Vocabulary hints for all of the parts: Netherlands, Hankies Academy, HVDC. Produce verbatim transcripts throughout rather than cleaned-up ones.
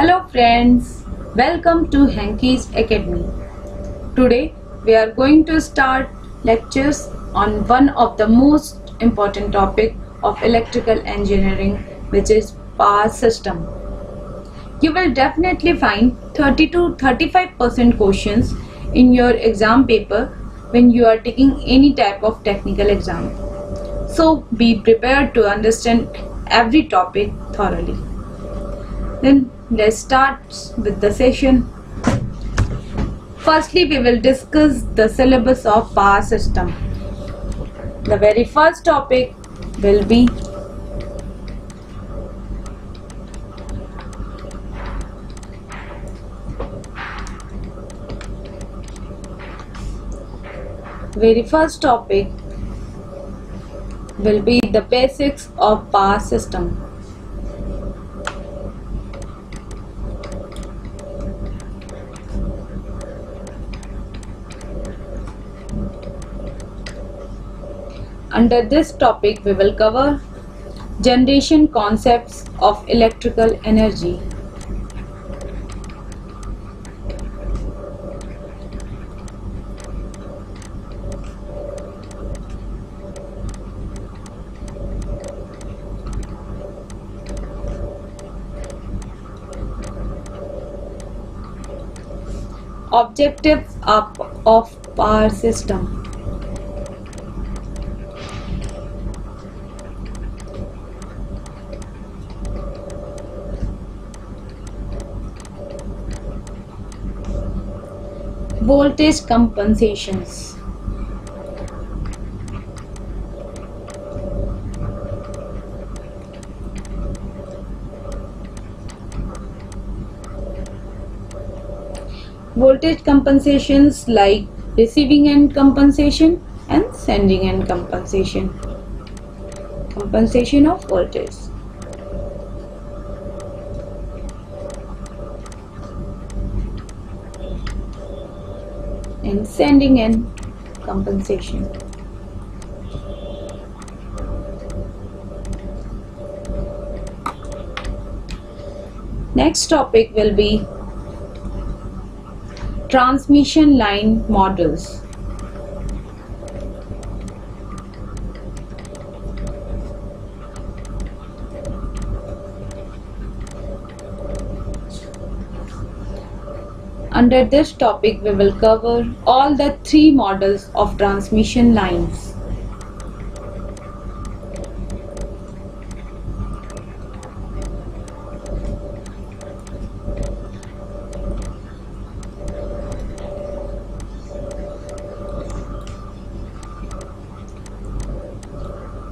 Hello friends, welcome to Hankies Academy. Today we are going to start lectures on one of the most important topic of electrical engineering, which is power system. You will definitely find thirty to thirty-five percent questions in your exam paper when you are taking any type of technical exam. So be prepared to understand every topic thoroughly. Then let's start with the session. Firstly, we will discuss the syllabus of power system. The very first topic will be very first topic will be the basics of power system. Under this topic, we will cover generation concepts of electrical energy. Objectives of power system. Voltage compensations. Voltage compensations like receiving end compensation and sending end compensation. Compensation of voltage. And sending in compensation. Next topic will be transmission line models. Under this topic, we will cover all the three models of transmission lines.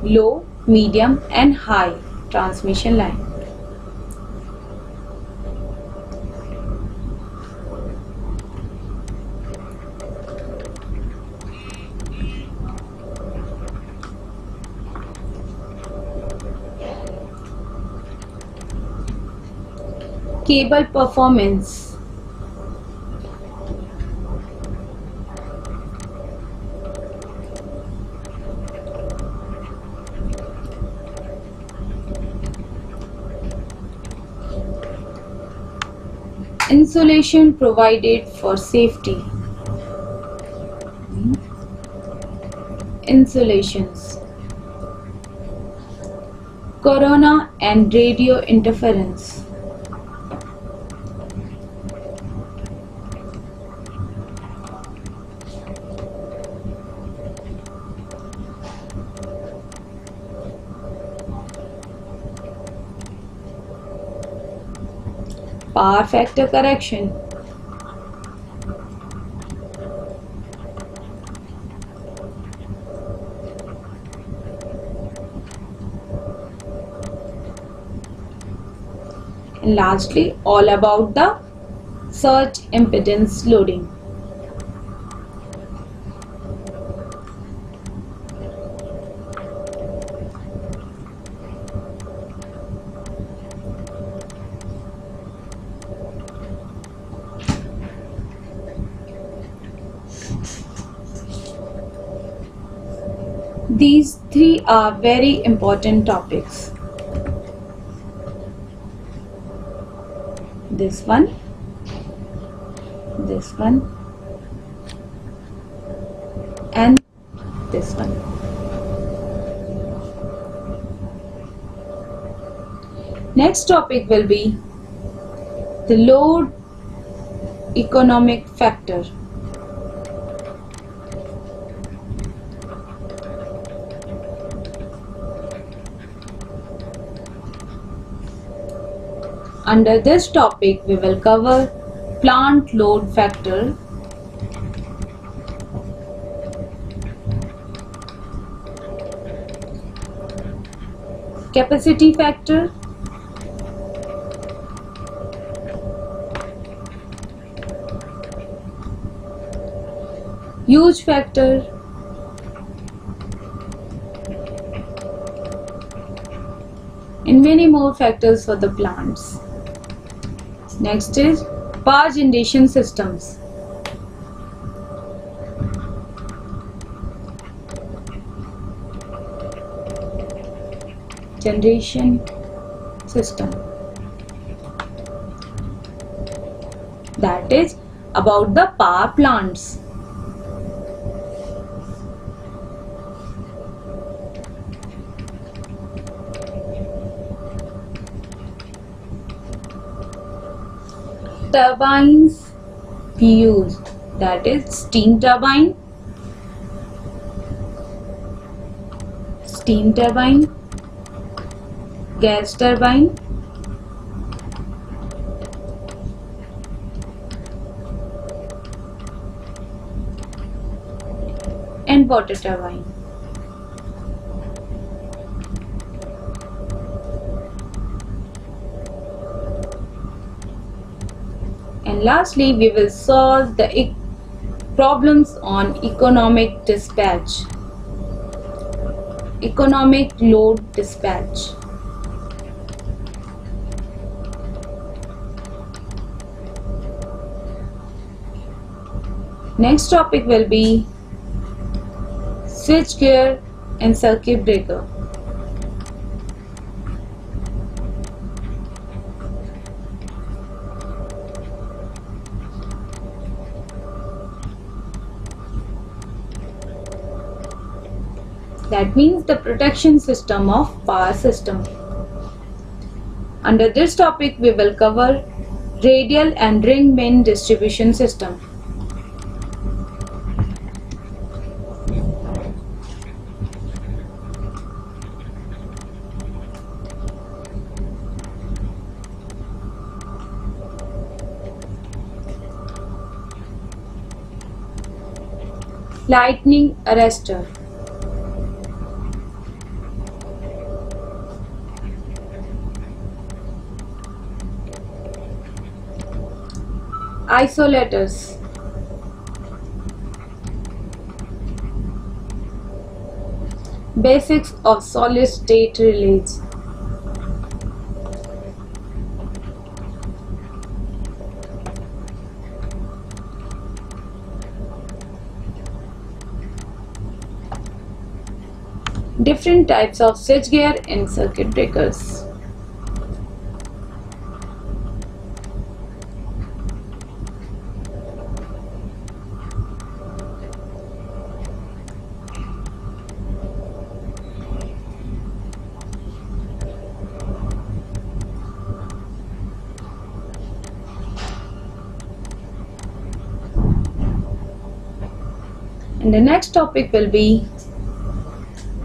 Low, medium, and high transmission line. Cable performance. Insulation provided for safety. Insulations. Corona and radio interference. Power factor correction. And lastly, all about the surge impedance loading. These three are very important topics. this one, this one, and this one. Next topic will be the load economic factor. Under this topic, we will cover plant load factor, capacity factor, use factor, and many more factors for the plants. Next is power generation systems. Generation system. That is about the power plants. Turbines used, that is steam turbine, steam turbine, gas turbine, and water turbine. And lastly, we will solve the e problems on economic dispatch, economic load dispatch. Next topic will be switchgear and circuit breaker. That means the protection system of power system. Under this topic, we will cover radial and ring main distribution system. Lightning arrestor. Isolators, basics of solid state relays, different types of switchgear and circuit breakers. And the next topic will be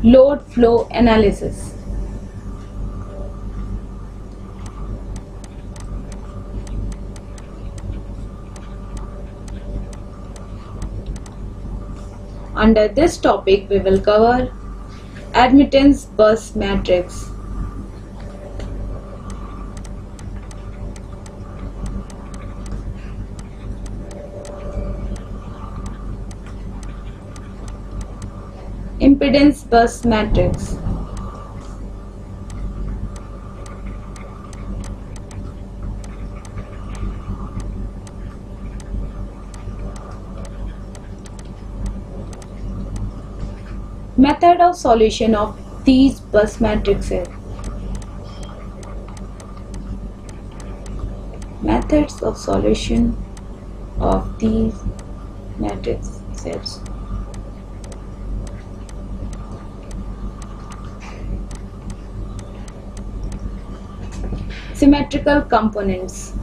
load flow analysis. Under this topic, we will cover admittance bus matrix, impedance bus matrix, method of solution of these bus matrices, Methods of solution of these matrix sets. Symmetrical components.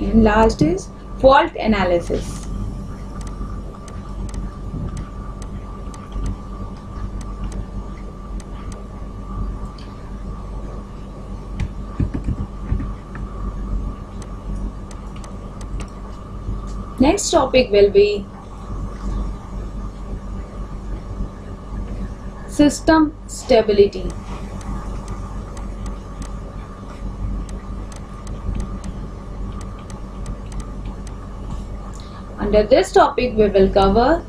And last is fault analysis. Next topic will be system stability. Under this topic we will cover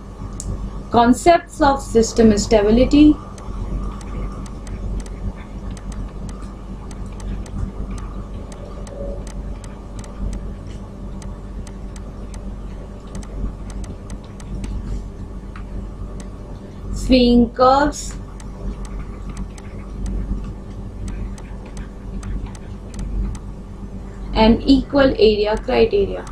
concepts of system stability, swing curves, and equal area criteria.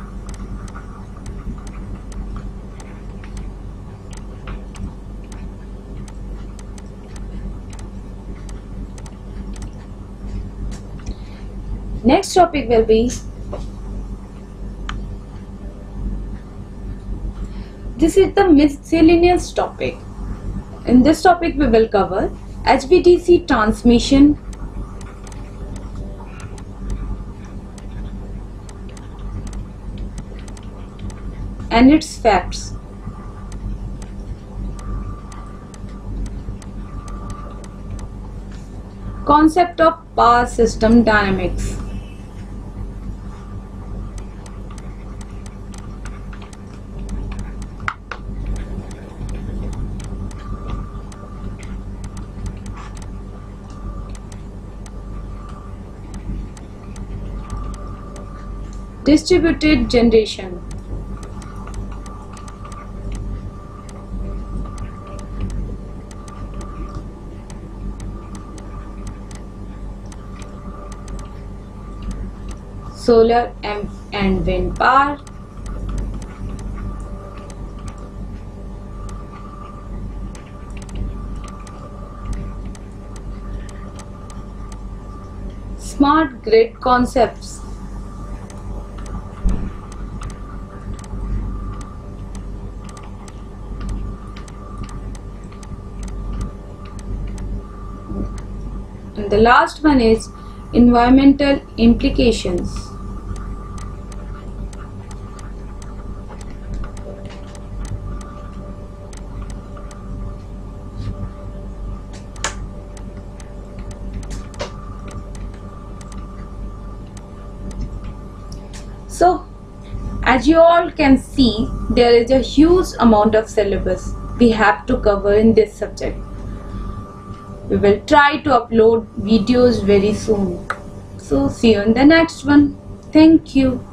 Next topic will be, this is the miscellaneous topic. In this topic we will cover H V D C transmission, and its facts, concept of power system dynamics, distributed generation, solar and wind power, smart grid concepts, and the last one is environmental implications. So, as you all can see, there is a huge amount of syllabus we have to cover in this subject. We will try to upload videos very soon. So see you in the next one. Thank you.